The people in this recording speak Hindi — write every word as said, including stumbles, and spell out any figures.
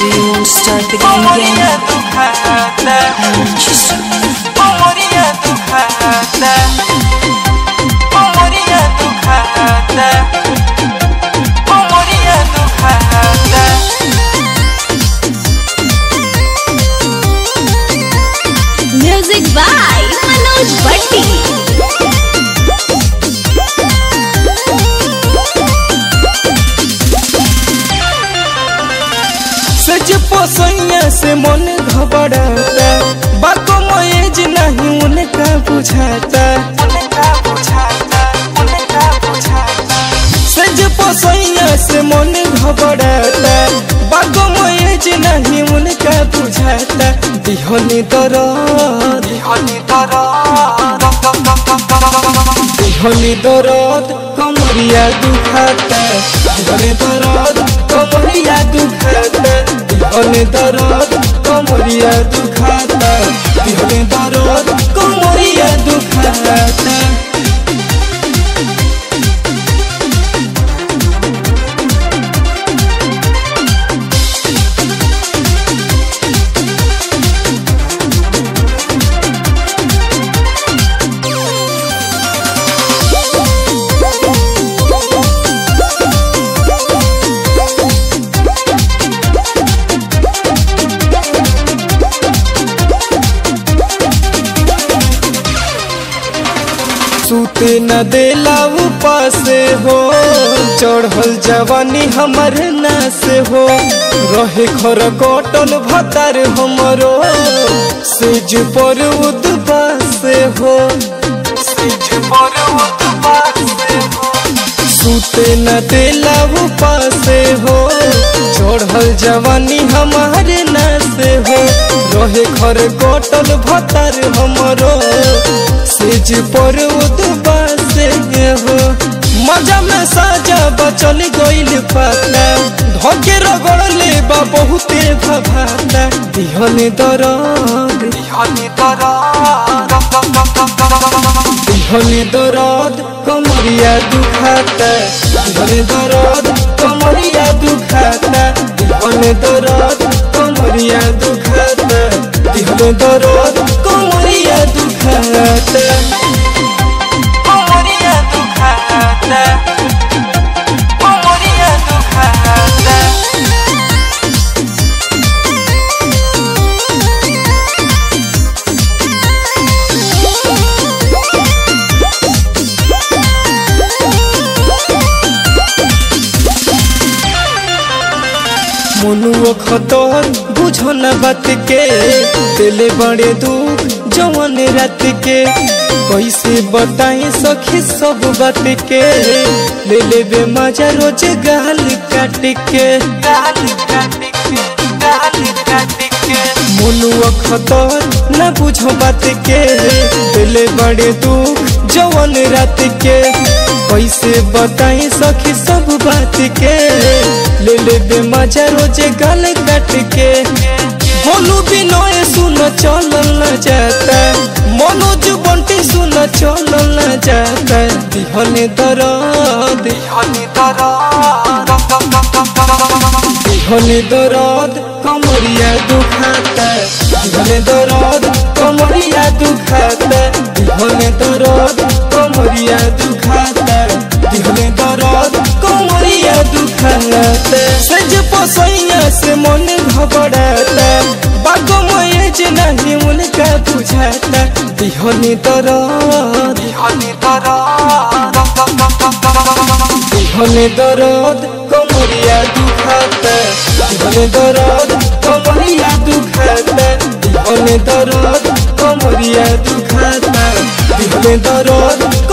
Do you want to start the game again? Music by Manoj Banti. सैया से मन घबराता बाको मयज नहीं उनका बुझाता सज पोसैया से मन घबराता बाको मयज नहीं उनका बुझाता दिहनी दर दिहनी दर दिहनी दरद कमरिया दुखाता दिहनी दरद कमरिया दुखाता दिहने दरद कमरिया दुखाता दिहने दरद कमरिया दुखाता सूते न देला उपास हो चढ़ल जवानी हमर नास हो रहे खर कटल भतार हमरो सिज पर उदबास हो सिज पर उदबास हो सूते न देला उपास हो चढ़ल जवानी हमार नास हो रहे खर कटल भतार हमरो सिज पर उदबास हो मजा में साजा बचल गइल पाता धके रगड़ले बा बहुते भभाता दिहने दरद दिहने दरद दिहने दरद कमरिया दुखाता दिहने दरद कमरिया दुखाता दिहने दरद कमरिया दुखाता दिहने दरद कमरिया दुखाता मनुओ खतर बुझन बात के दिले बड़े दुख जवन रात के कैसे बताई सखी सब बात के ले ले बे मजा रोज गाल काट के गाल काट के गाल काट के मनुओ खतर न बुझो बात के दिले बड़े दुख जवन रात के कैसे बताई सखी सब बात के ले ले बे मजा रोजे गाल काट के बोलू बिना सुन चल न जाता मनोज बंटी सुन चल न जाता दिहने दरद दिहने दरद दिहने दरद कमरिया दुखाता दिहने दरद कमरिया दुखाता दिहने दरद कमरिया दुखाता दिहने दरद कमरिया दुखाता सज पोसैया से मन घबराता बाको मयज नहीं उनका बुझाता दिहने दरद दिहने दरद दिहने दरद कमरिया दुखाता दिहने दरद कमरिया दुखाता दिहने दरद कमरिया दुखाता दिहने दरद